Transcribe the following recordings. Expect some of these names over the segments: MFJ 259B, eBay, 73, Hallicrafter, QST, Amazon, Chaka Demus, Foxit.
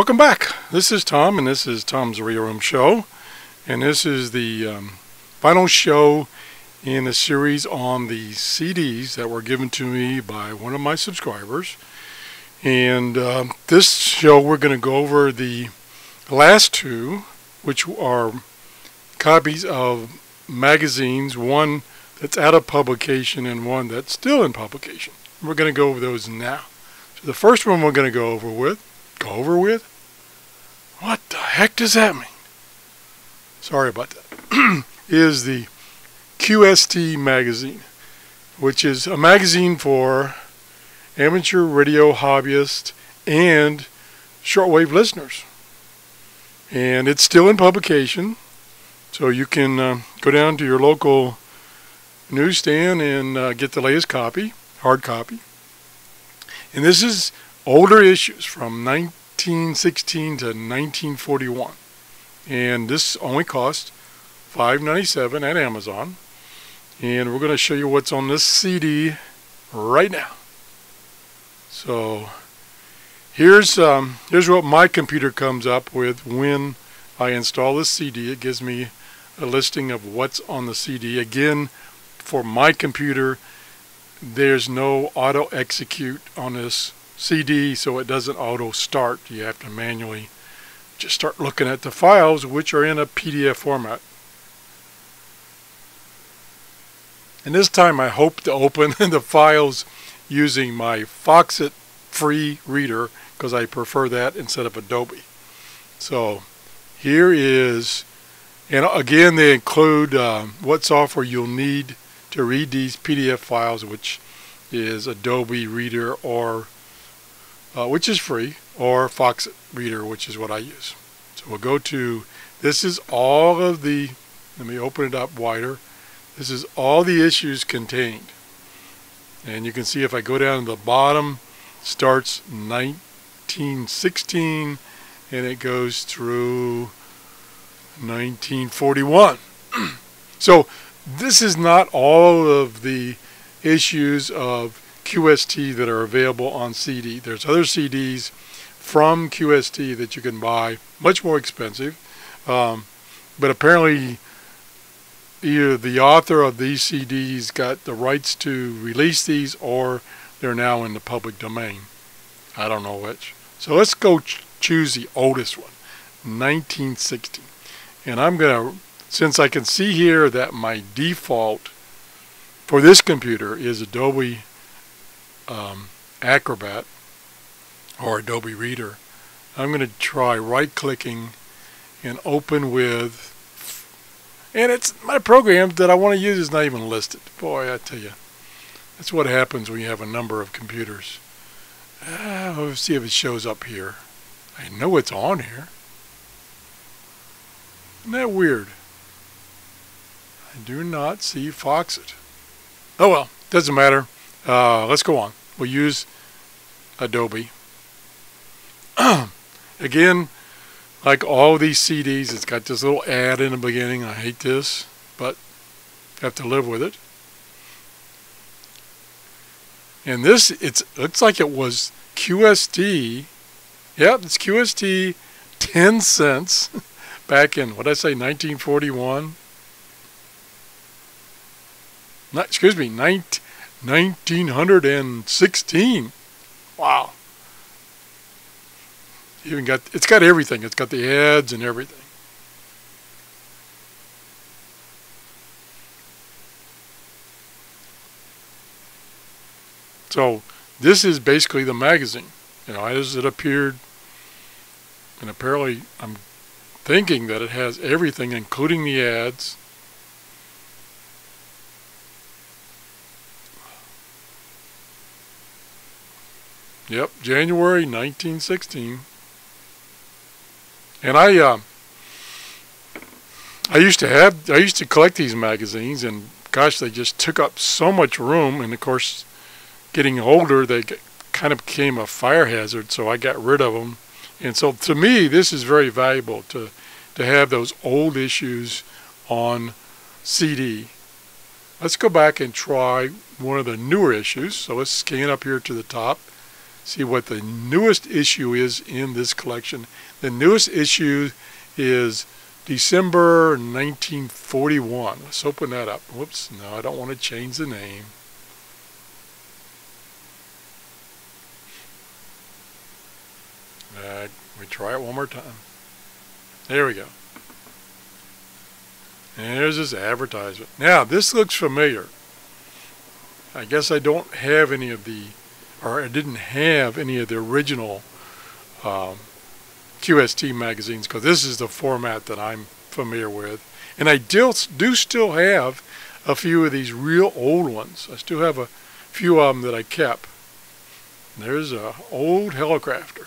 Welcome back. This is Tom, and this is Tom's Radio Room Show, and this is the final show in the series on the CDs that were given to me by one of my subscribers. And this show we're going to go over the last two, which are copies of magazines, one that's out of publication and one that's still in publication. We're going to go over those now. So the first one we're going to go over with? What the heck does that mean? Sorry about that. Is the QST magazine, which is a magazine for amateur radio hobbyists and shortwave listeners. And it's still in publication, so you can go down to your local newsstand and get the latest copy, hard copy. And this is older issues from 1916 to 1941, and this only costs $5.97 at Amazon. And we're going to show you what's on this CD right now. So here's what my computer comes up with when I install this CD. It gives me a listing of what's on the CD. Again, for my computer, there's no auto execute on this CD, so it doesn't auto start. You have to manually just start looking at the files, which are in a PDF format. And this time I hope to open the files using my Foxit free reader, because I prefer that instead of Adobe. So here is, and again they include what software you'll need to read these PDF files, which is Adobe Reader, or which is free, or Foxit Reader, which is what I use. So we'll go to, this is all of the, let me open it up wider. This is all the issues contained. And you can see if I go down to the bottom, starts 1916, and it goes through 1941. So this is not all of the issues of QST that are available on CD. There's other CDs from QST that you can buy, much more expensive, but apparently either the author of these CDs got the rights to release these, or they're now in the public domain. I don't know which. So let's go choose the oldest one, 1960. And I'm gonna, since I can see here that my default for this computer is Adobe Acrobat or Adobe Reader, I'm going to try right-clicking and open with, and it's my program that I want to use is not even listed. Boy, I tell you, that's what happens when you have a number of computers. Let's see if it shows up here. I know it's on here. Isn't that weird? I do not see Foxit. Oh well, doesn't matter. Let's go on. We'll use Adobe. Again, like all these CDs, it's got this little ad in the beginning. I hate this, but have to live with it. And this, it looks like it was QST. Yep, it's QST 10 cents back in, what did I say, 1941? Not, excuse me, 1916. Wow. Even got, it's got everything. It's got the ads and everything. So this is basically the magazine, you know, as it appeared. And apparently I'm thinking that it has everything, including the ads. Yep, January 1916. And I used to collect these magazines, and gosh, they just took up so much room. And of course, getting older, they kind of became a fire hazard, so I got rid of them. And so to me, this is very valuable to have those old issues on CD. Let's go back and try one of the newer issues. So let's scan up here to the top. see what the newest issue is in this collection. The newest issue is December 1941. Let's open that up. Whoops, no, I don't want to change the name. We try it one more time. There we go. And there's this advertisement. Now, this looks familiar. I guess I don't have any of the, or I didn't have any of the original QST magazines, because this is the format that I'm familiar with. And I do still have a few of these real old ones. I still have a few of them that I kept. There's an old Hallicrafter.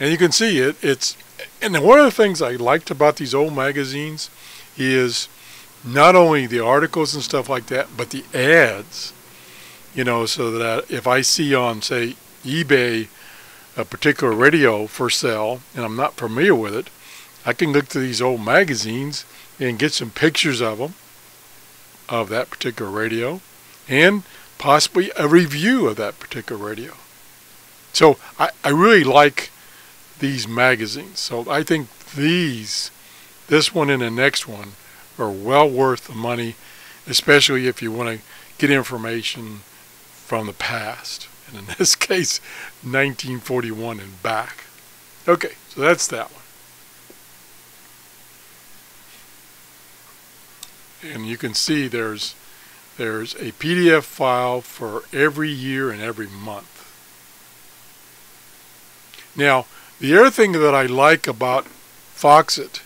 And you can see it, and one of the things I liked about these old magazines is not only the articles and stuff like that, but the ads, you know, so that if I see on, say, eBay a particular radio for sale and I'm not familiar with it, I can look through these old magazines and get some pictures of them, of that particular radio, and possibly a review of that particular radio. So I really like these magazines. So I think this one and the next one are well worth the money, especially if you want to get information from the past, and in this case 1941 and back. Okay, so that's that one. And you can see there's a PDF file for every year and every month. Now, the other thing that I like about Foxit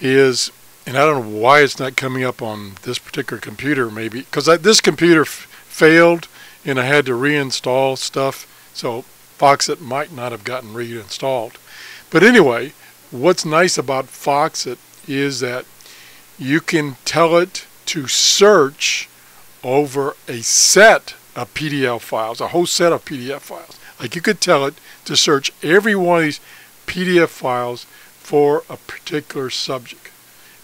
is, and I don't know why it's not coming up on this particular computer, maybe because this computer failed and I had to reinstall stuff, so Foxit might not have gotten reinstalled. But anyway, what's nice about Foxit is that you can tell it to search over a set of PDF files, a whole set of PDF files. Like, you could tell it to search every one of these PDF files for a particular subject.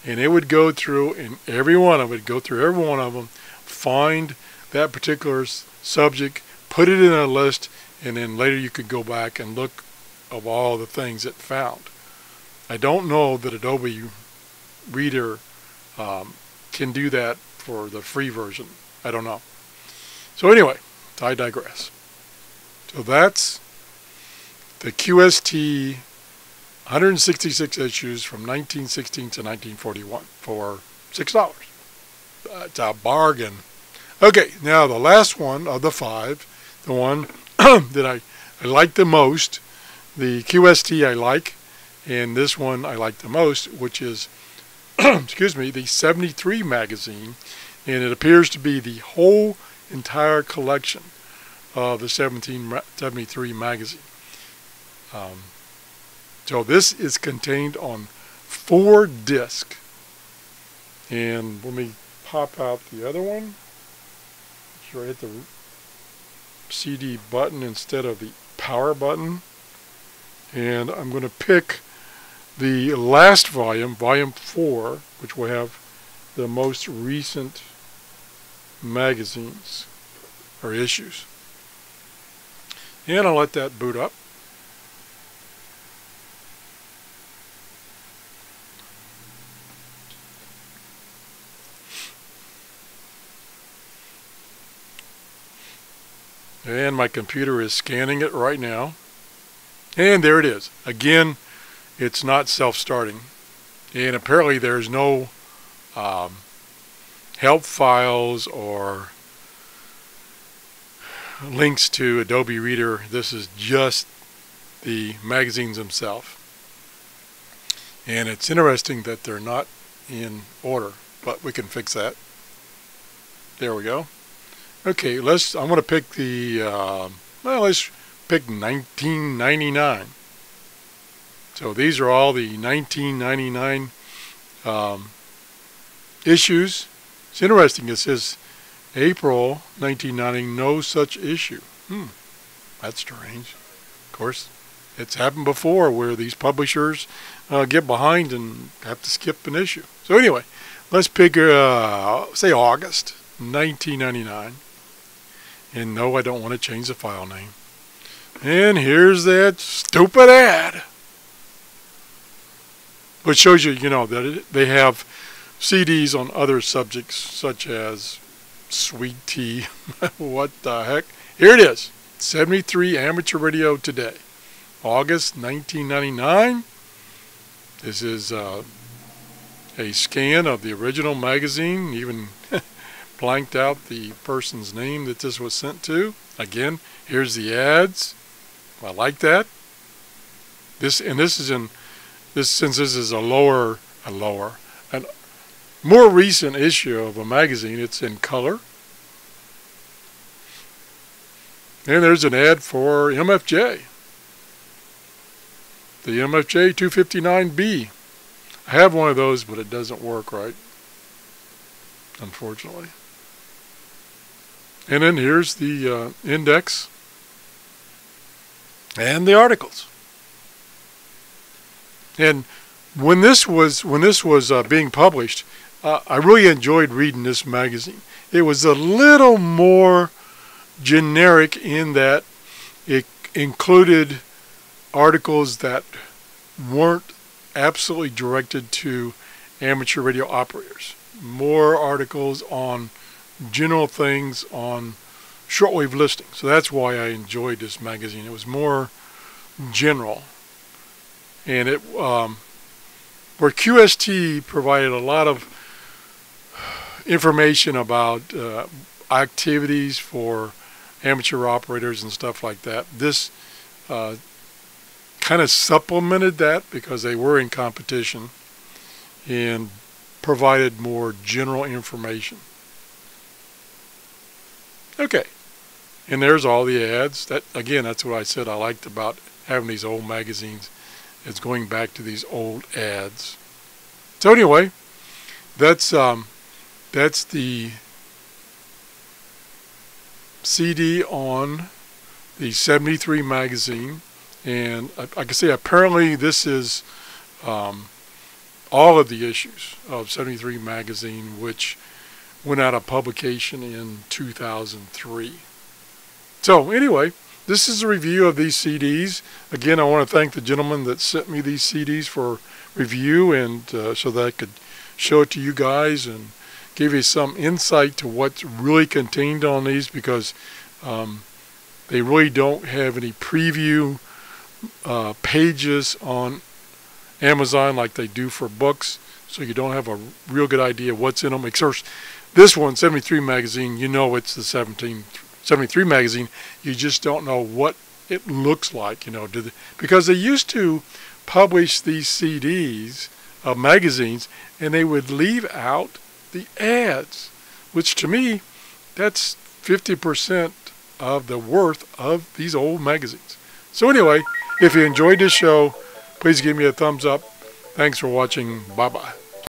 And it would go through, and every one of it, go through every one of them, find that particular subject, put it in a list, and then later you could go back and look of all the things it found. I don't know that Adobe Reader can do that for the free version. I don't know. So anyway, I digress. So that's the QST 166 issues from 1916 to 1941 for $6. It's a bargain. Okay, now the last one of the five, the one that I like the most, the QST I like, and this one I like the most, which is, excuse me, the 73 magazine, and it appears to be the whole entire collection of the 73 magazine. So this is contained on 4 discs. And let me pop out the other one. Should I hit the CD button instead of the power button? And I'm going to pick the last volume, volume 4, which will have the most recent magazines or issues. And I'll let that boot up. And my computer is scanning it right now. And there it is. Again, it's not self-starting. And apparently there's no help files or links to Adobe Reader. This is just the magazines themselves. And it's interesting that they're not in order, but we can fix that. There we go. Okay, I'm going to pick the, well, let's pick 1999. So these are all the 1999 issues. It's interesting, it says April 1990, no such issue. That's strange. Of course, It's happened before where these publishers get behind and have to skip an issue. So anyway, let's pick, say, August 1999. And no, I don't want to change the file name. And here's that stupid ad. Which shows you, you know, that they have CDs on other subjects such as sweet tea. What the heck? Here it is. 73 Amateur Radio Today. August 1999. This is a scan of the original magazine, even blanked out the person's name that this was sent to. Again, here's the ads. I like that. This is in this, since this is a more recent issue of a magazine. It's in color. And there's an ad for MFJ. The MFJ 259B. I have one of those, but it doesn't work right, unfortunately. And then here's the index and the articles. And when this was being published, I really enjoyed reading this magazine. It was a little more generic in that it included articles that weren't absolutely directed to amateur radio operators. More articles on general things on shortwave listening. So that's why I enjoyed this magazine. It was more general. And it where QST provided a lot of information about activities for amateur operators and stuff like that. This kind of supplemented that because they were in competition and provided more general information. Okay, and there's all the ads. That again, that's what I said I liked about having these old magazines. It's going back to these old ads. So anyway, that's the CD on the 73 magazine, and I can say apparently this is all of the issues of 73 magazine, which went out of publication in 2003. So anyway, this is a review of these CDs. Again, I want to thank the gentleman that sent me these CDs for review, and so that I could show it to you guys and give you some insight to what's really contained on these, because they really don't have any preview pages on Amazon like they do for books, so you don't have a real good idea what's in them. Except this one, 73 magazine, you know it's the 73 magazine. You just don't know what it looks like, you know, because they used to publish these CDs of magazines and they would leave out the ads, which to me, that's 50% of the worth of these old magazines. So anyway, if you enjoyed this show, please give me a thumbs up. Thanks for watching. Bye-bye.